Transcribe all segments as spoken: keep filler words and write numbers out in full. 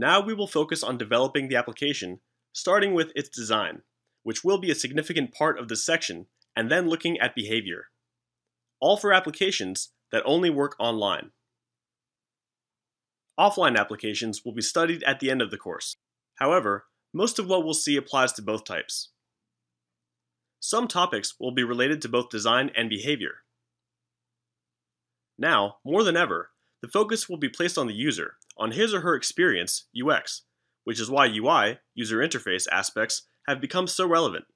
Now we will focus on developing the application, starting with its design, which will be a significant part of this section, and then looking at behavior. All for applications that only work online. Offline applications will be studied at the end of the course. However, most of what we'll see applies to both types. Some topics will be related to both design and behavior. Now, more than ever, the focus will be placed on the user, on his or her experience, U X, which is why U I, user interface aspects, have become so relevant.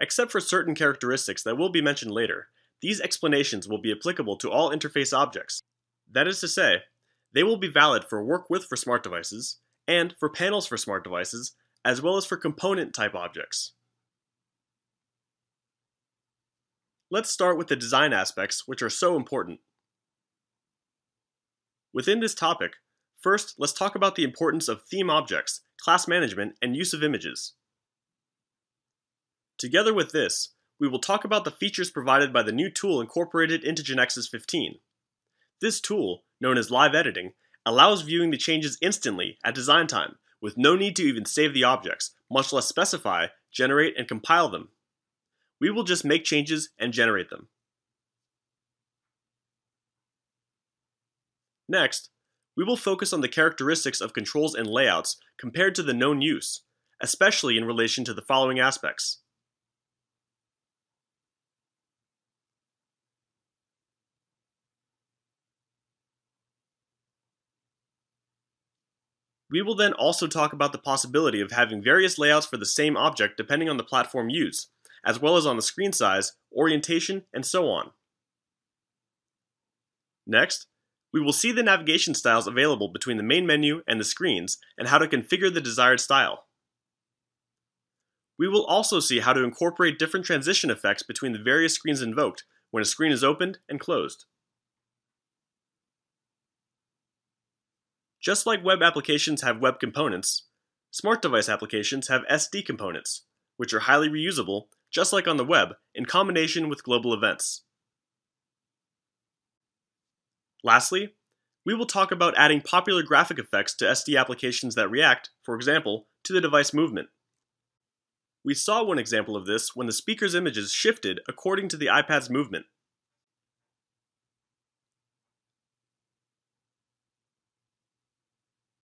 Except for certain characteristics that will be mentioned later, these explanations will be applicable to all interface objects. That is to say, they will be valid for work with for smart devices, and for panels for smart devices, as well as for component type objects. Let's start with the design aspects, which are so important. Within this topic, first, let's talk about the importance of theme objects, class management, and use of images. Together with this, we will talk about the features provided by the new tool incorporated into GeneXus fifteen. This tool, known as live editing, allows viewing the changes instantly at design time, with no need to even save the objects, much less specify, generate, and compile them. We will just make changes and generate them. Next, we will focus on the characteristics of controls and layouts compared to the known use, especially in relation to the following aspects. We will then also talk about the possibility of having various layouts for the same object depending on the platform used, as well as on the screen size, orientation, and so on. Next, we will see the navigation styles available between the main menu and the screens, and how to configure the desired style. We will also see how to incorporate different transition effects between the various screens invoked when a screen is opened and closed. Just like web applications have web components, smart device applications have S D components, which are highly reusable, just like on the web, in combination with global events. Lastly, we will talk about adding popular graphic effects to S D applications that react, for example, to the device movement. We saw one example of this when the speaker's images shifted according to the iPad's movement.